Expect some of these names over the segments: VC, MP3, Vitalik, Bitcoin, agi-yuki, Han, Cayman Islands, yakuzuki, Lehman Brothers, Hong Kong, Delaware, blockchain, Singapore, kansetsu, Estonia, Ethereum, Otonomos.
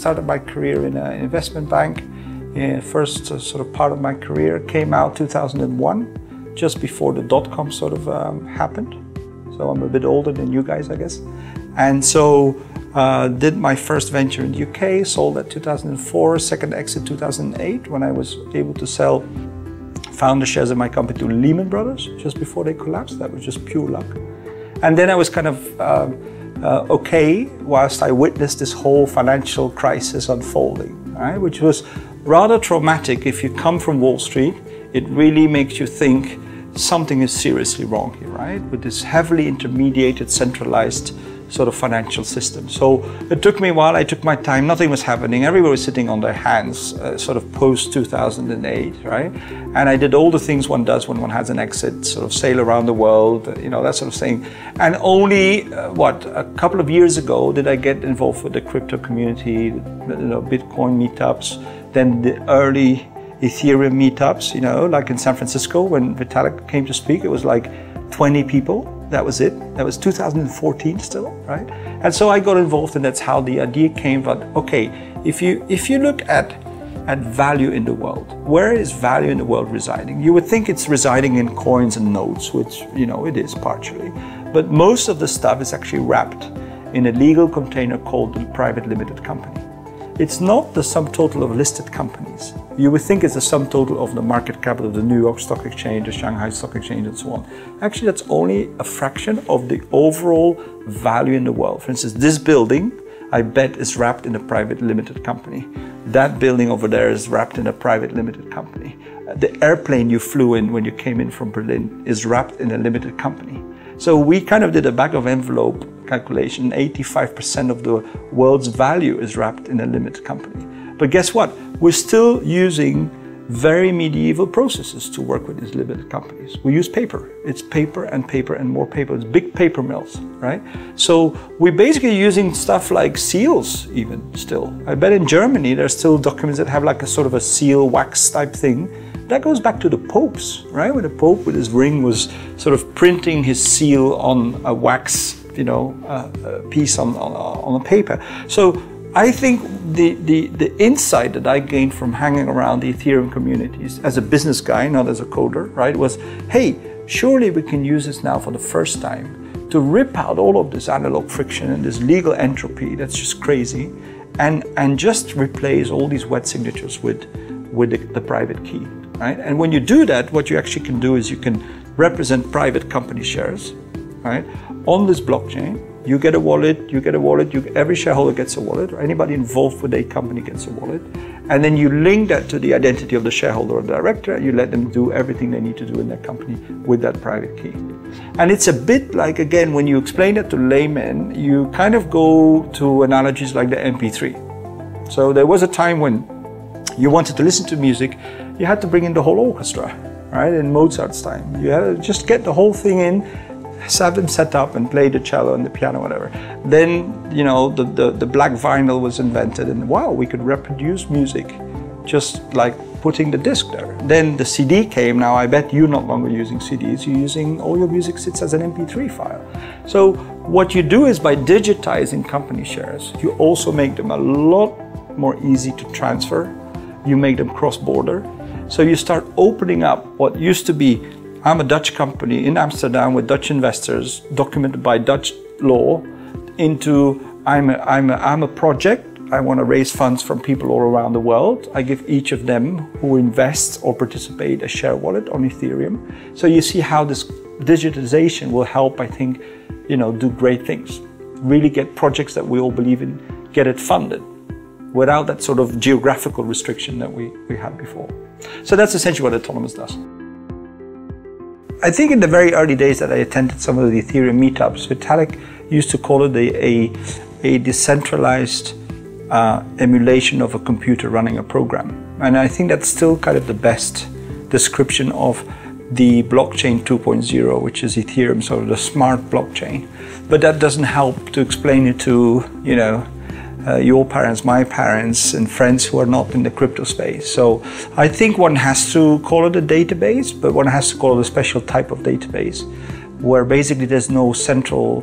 started my career in an investment bank. First sort of part of my career came out 2001, just before the dot-com sort of happened. So I'm a bit older than you guys, I guess. And so did my first venture in the UK, sold that 2004, second exit 2008, when I was able to sell founder shares in my company to Lehman Brothers, just before they collapsed. That was just pure luck. And then I was kind of okay, whilst I witnessed this whole financial crisis unfolding, right? Which was rather traumatic. If you come from Wall Street, it really makes you think something is seriously wrong here, right? With this heavily intermediated, centralized sort of financial system. So it took me a while, I took my time, nothing was happening, everybody was sitting on their hands, sort of post-2008, right? And I did all the things one does when one has an exit, sort of sail around the world, you know, that sort of thing. And only, a couple of years ago did I get involved with the crypto community, you know, Bitcoin meetups, then the early Ethereum meetups, you know, like in San Francisco when Vitalik came to speak, it was like 20 people. That was it. That was 2014 still, right? And so I got involved, and that's how the idea came about. Okay, if you look at value in the world, where is value in the world residing? You would think it's residing in coins and notes, which, you know, it is partially. But most of the stuff is actually wrapped in a legal container called the private limited company. It's not the sum total of listed companies. You would think it's the sum total of the market cap of the New York Stock Exchange, the Shanghai Stock Exchange, and so on. Actually, that's only a fraction of the overall value in the world. For instance, this building, I bet, is wrapped in a private limited company. That building over there is wrapped in a private limited company. The airplane you flew in when you came in from Berlin is wrapped in a limited company. So we kind of did a back of envelope calculation. 85% of the world's value is wrapped in a limited company. But guess what? We're still using very medieval processes to work with these limited companies. We use paper. It's paper and more paper. It's big paper mills, right? So we're basically using stuff like seals even still. I bet in Germany there's still documents that have like a sort of a seal wax type thing. That goes back to the popes, right? When the pope with his ring was sort of printing his seal on a wax, you know, piece on a paper. So I think the insight that I gained from hanging around the Ethereum communities as a business guy, not as a coder, right, was, hey, surely we can use this now for the first time to rip out all of this analog friction and this legal entropy that's just crazy, and just replace all these wet signatures with the private key. Right? And when you do that, what you actually can do is you can represent private company shares, right, on this blockchain. You get a wallet, every shareholder gets a wallet, or anybody involved with a company gets a wallet. And then you link that to the identity of the shareholder or director, and you let them do everything they need to do in their company with that private key. And it's a bit like, again, when you explain it to laymen, you kind of go to analogies like the MP3. So there was a time when you wanted to listen to music, you had to bring in the whole orchestra, right? In Mozart's time, you had to just get the whole thing in, have them set up and play the cello and the piano, whatever. Then, you know, the black vinyl was invented, and wow, we could reproduce music just like putting the disc there. Then the CD came. Now I bet you're no longer using CDs, you're using, all your music sits as an MP3 file. So what you do is, by digitizing company shares, you also make them a lot more easy to transfer. You make them cross-border. So you start opening up what used to be, I'm a Dutch company in Amsterdam with Dutch investors, documented by Dutch law, into I'm a project. I want to raise funds from people all around the world. I give each of them who invests or participate a share wallet on Ethereum. So you see how this digitization will help, I think, you know, do great things. Really get projects that we all believe in, get it funded, without that sort of geographical restriction that we had before. So that's essentially what Otonomos does. I think in the very early days that I attended some of the Ethereum meetups, Vitalik used to call it a decentralized emulation of a computer running a program. And I think that's still kind of the best description of the blockchain 2.0, which is Ethereum, sort of the smart blockchain. But that doesn't help to explain it to, you know, your parents, my parents, and friends who are not in the crypto space. So I think one has to call it a database, but one has to call it a special type of database, where basically there's no central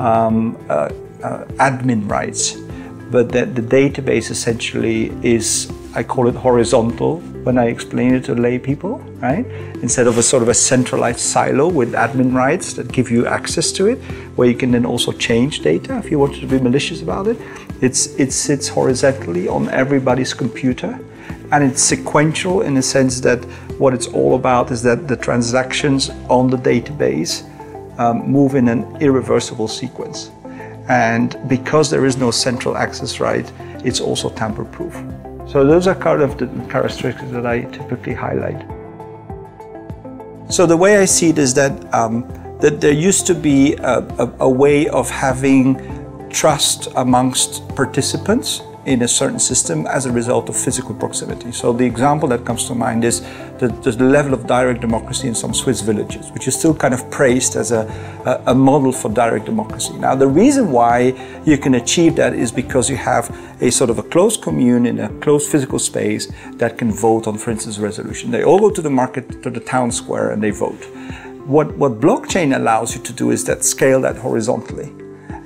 admin rights. but that the database essentially is, I call it horizontal when I explain it to lay people, right? Instead of a sort of a centralized silo with admin rights that give you access to it, where you can then also change data if you wanted to be malicious about it. It sits horizontally on everybody's computer, and it's sequential in the sense that what it's all about is that the transactions on the database move in an irreversible sequence. And because there is no central access right, it's also tamper-proof. So those are kind of the characteristics that I typically highlight. So the way I see it is that, there used to be a way of having trust amongst participants in a certain system as a result of physical proximity. So the example that comes to mind is the level of direct democracy in some Swiss villages, which is still kind of praised as a model for direct democracy. Now, the reason why you can achieve that is because you have a sort of a closed commune in a closed physical space that can vote on, for instance, resolution. They all go to the market, to the town square, and they vote. What blockchain allows you to do is that scale that horizontally.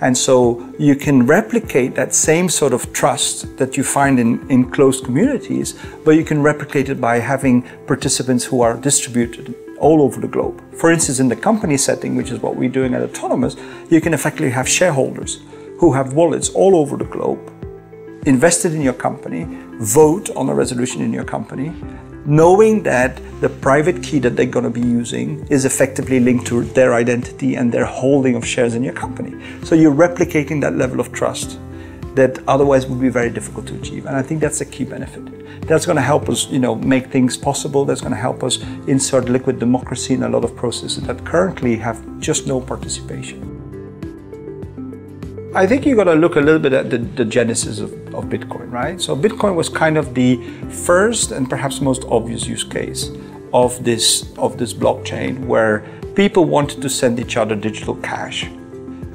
And so you can replicate that same sort of trust that you find in closed communities, but you can replicate it by having participants who are distributed all over the globe. For instance, in the company setting, which is what we're doing at Otonomos, you can effectively have shareholders who have wallets all over the globe, invested in your company, vote on a resolution in your company, knowing that the private key that they're going to be using is effectively linked to their identity and their holding of shares in your company. So you're replicating that level of trust that otherwise would be very difficult to achieve. And I think that's a key benefit. That's going to help us, you know, make things possible. That's going to help us insert liquid democracy in a lot of processes that currently have just no participation. I think you got to look a little bit at the genesis of Bitcoin, right? So Bitcoin was kind of the first and perhaps most obvious use case of this blockchain, where people wanted to send each other digital cash. I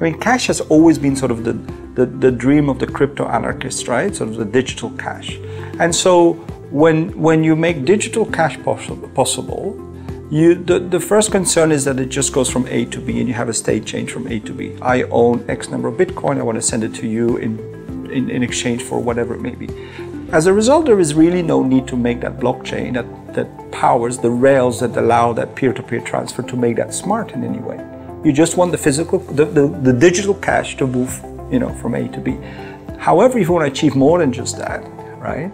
mean, cash has always been sort of the dream of the crypto anarchists, right? Sort of the digital cash. And so when you make digital cash possible, the first concern is that it just goes from A to B, and you have a state change from A to B. I own X number of Bitcoin, I want to send it to you in exchange for whatever it may be. As a result, there is really no need to make that blockchain that powers the rails that allow that peer-to-peer transfer to make that smart in any way. You just want the physical, the digital cash to move, you know, from A to B. However, if you want to achieve more than just that, right,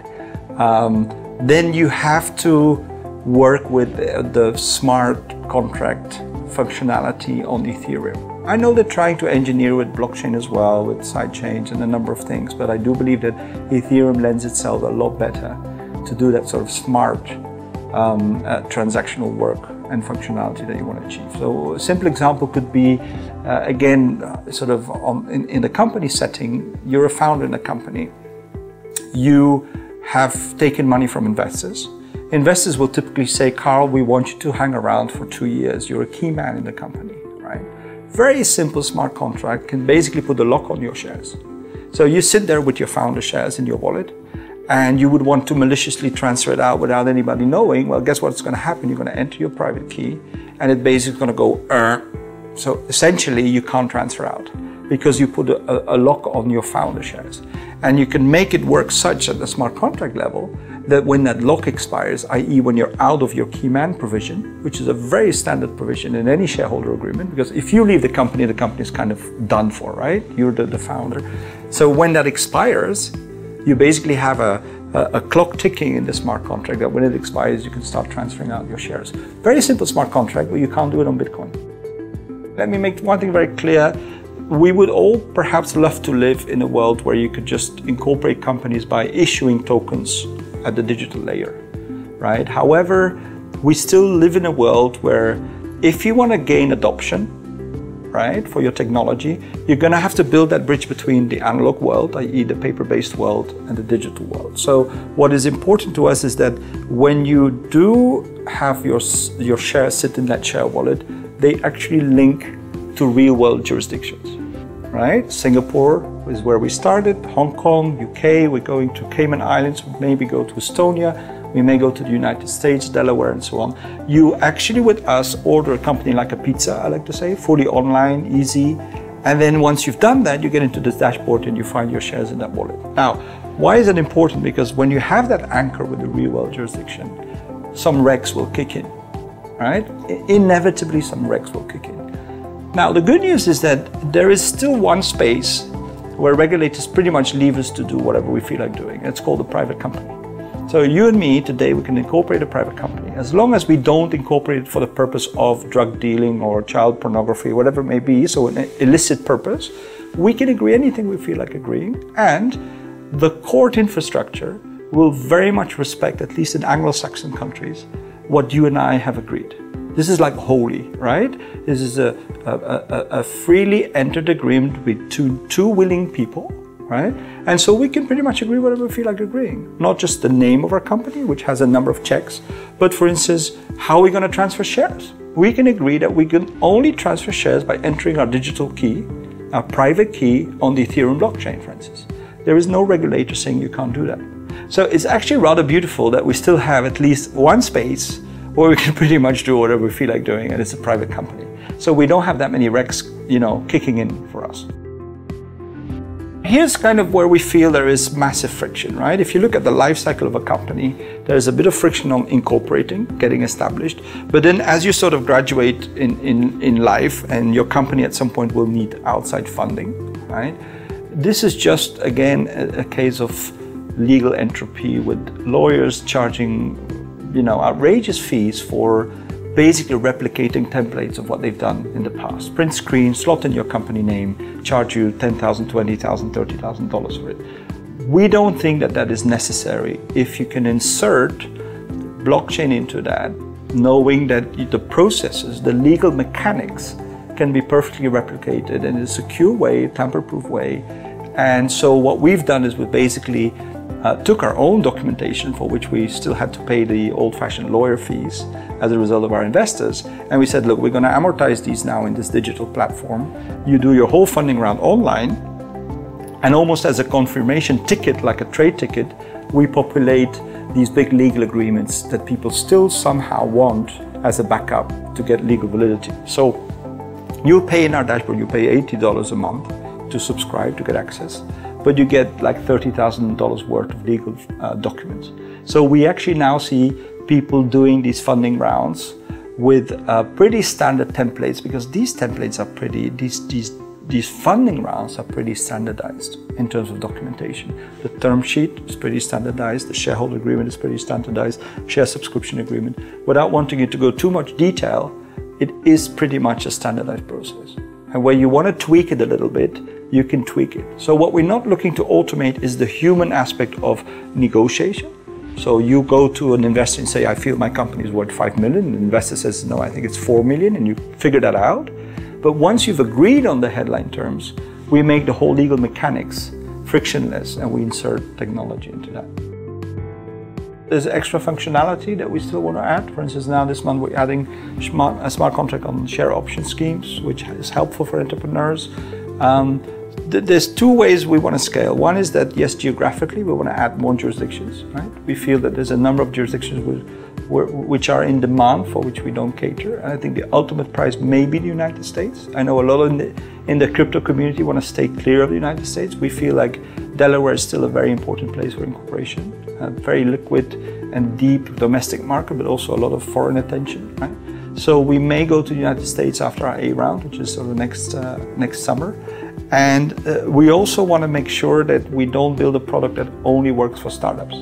then you have to work with the smart contract functionality on Ethereum. I know they're trying to engineer with blockchain as well, with sidechains and a number of things, but I do believe that Ethereum lends itself a lot better to do that sort of smart transactional work and functionality that you want to achieve. So a simple example could be, again, sort of in the company setting, you're a founder in a company. You have taken money from investors. Investors will typically say, Carl, we want you to hang around for 2 years. You're a key man in the company, right? Very simple smart contract can basically put a lock on your shares. So you sit there with your founder shares in your wallet, and you would want to maliciously transfer it out without anybody knowing. Well, guess what's going to happen? You're going to enter your private key, and it basically is going to go, So essentially, you can't transfer out because you put a lock on your founder shares. And you can make it work such at the smart contract level that when that lock expires, i.e. when you're out of your key man provision, which is a very standard provision in any shareholder agreement, because if you leave the company is kind of done for, right? You're the founder. So when that expires, you basically have a clock ticking in the smart contract that when it expires, you can start transferring out your shares. Very simple smart contract, but you can't do it on Bitcoin. Let me make one thing very clear. We would all perhaps love to live in a world where you could just incorporate companies by issuing tokens at the digital layer, right? However, we still live in a world where if you want to gain adoption, right, for your technology, you're going to have to build that bridge between the analog world, i.e. the paper-based world, and the digital world. So what is important to us is that when you do have your share sit in that share wallet, they actually link to real-world jurisdictions, right? Singapore is where we started, Hong Kong, UK, we're going to Cayman Islands, we maybe go to Estonia, we may go to the United States, Delaware, and so on. You actually, with us, order a company like a pizza, I like to say, fully online, easy, And then once you've done that, you get into this dashboard and you find your shares in that wallet. Now, why is it important? Because when you have that anchor with the real world jurisdiction, some regs will kick in, right? Inevitably, some regs will kick in. Now, the good news is that there is still one space where regulators pretty much leave us to do whatever we feel like doing. It's called a private company. So you and me today, we can incorporate a private company as long as we don't incorporate it for the purpose of drug dealing or child pornography, whatever it may be, so an illicit purpose. We can agree anything we feel like agreeing, and the court infrastructure will very much respect, at least in Anglo-Saxon countries, what you and I have agreed. This is like holy, right? This is a freely entered agreement with two willing people, right? And so we can pretty much agree whatever we feel like agreeing. Not just the name of our company, which has a number of checks, but for instance, how are we going to transfer shares? We can agree that we can only transfer shares by entering our digital key, our private key, on the Ethereum blockchain, for instance. There is no regulator saying you can't do that. So it's actually rather beautiful that we still have at least one space where we can pretty much do whatever we feel like doing, and it's a private company. So we don't have that many regs, you know, kicking in for us. Here's kind of where we feel there is massive friction, right? If you look at the life cycle of a company, there's a bit of friction on incorporating, getting established. But then as you sort of graduate in life, and your company at some point will need outside funding, right? This is just, again, a case of legal entropy with lawyers charging, you know, outrageous fees for basically replicating templates of what they've done in the past. Print screen, slot in your company name, charge you $10,000, $20,000, $30,000 for it. We don't think that that is necessary if you can insert blockchain into that, knowing that the processes, the legal mechanics can be perfectly replicated in a secure way, tamper-proof way. And so what we've done is we basically took our own documentation, for which we still had to pay the old-fashioned lawyer fees as a result of our investors, and we said, look, we're going to amortize these now in this digital platform. You do your whole funding round online, and almost as a confirmation ticket, like a trade ticket, we populate these big legal agreements that people still somehow want as a backup to get legal validity. So you pay in our dashboard, you pay $80 a month to subscribe to get access, but you get like $30,000 worth of legal documents. So we actually now see people doing these funding rounds with pretty standard templates, because these templates are pretty, these funding rounds are pretty standardized in terms of documentation. The term sheet is pretty standardized, the shareholder agreement is pretty standardized, share subscription agreement. Without wanting you to go too much detail, it is pretty much a standardized process. And where you want to tweak it a little bit, you can tweak it. So what we're not looking to automate is the human aspect of negotiation. So you go to an investor and say, I feel my company is worth 5 million. The investor says, no, I think it's 4 million, and you figure that out. But once you've agreed on the headline terms, we make the whole legal mechanics frictionless, and we insert technology into that. There's extra functionality that we still want to add. For instance, now this month, we're adding a smart contract on share option schemes, which is helpful for entrepreneurs. There's two ways we want to scale. One is that, yes, geographically, we want to add more jurisdictions, right? We feel that there's a number of jurisdictions which are in demand, for which we don't cater. And I think the ultimate prize may be the United States. I know a lot in the crypto community want to stay clear of the United States. We feel like Delaware is still a very important place for incorporation, a very liquid and deep domestic market, but also a lot of foreign attention, right? So we may go to the United States after our A round, which is sort of next summer. And we also want to make sure that we don't build a product that only works for startups.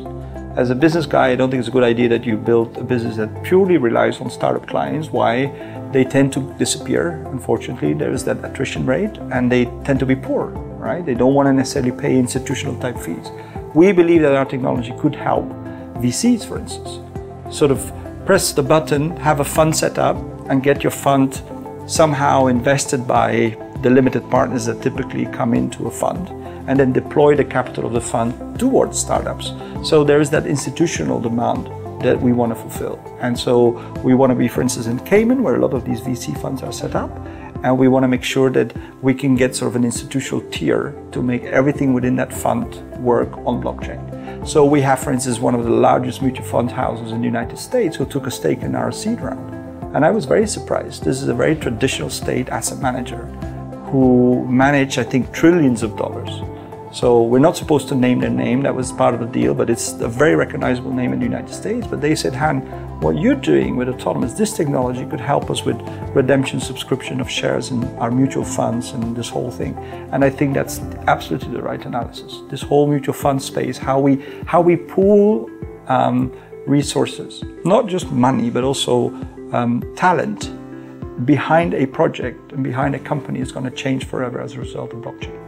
As a business guy, I don't think it's a good idea that you build a business that purely relies on startup clients. Why? They tend to disappear. Unfortunately, there is that attrition rate, and they tend to be poor, right? They don't want to necessarily pay institutional type fees. We believe that our technology could help VCs, for instance, sort of press the button, have a fund set up, and get your fund somehow invested by the limited partners that typically come into a fund, and then deploy the capital of the fund towards startups. So there is that institutional demand that we want to fulfill. And so we want to be, for instance, in Cayman, where a lot of these VC funds are set up, and we want to make sure that we can get sort of an institutional tier to make everything within that fund work on blockchain. So we have, for instance, one of the largest mutual fund houses in the United States who took a stake in our seed round. And I was very surprised. This is a very traditional state asset manager who manage, I think, trillions of dollars. So we're not supposed to name their name, that was part of the deal, but it's a very recognizable name in the United States. But they said, Han, what you're doing with Otonomos, this technology could help us with redemption, subscription of shares in our mutual funds and this whole thing. And I think that's absolutely the right analysis. This whole mutual fund space, how we pool resources, not just money, but also talent behind a project and behind a company is going to change forever as a result of blockchain.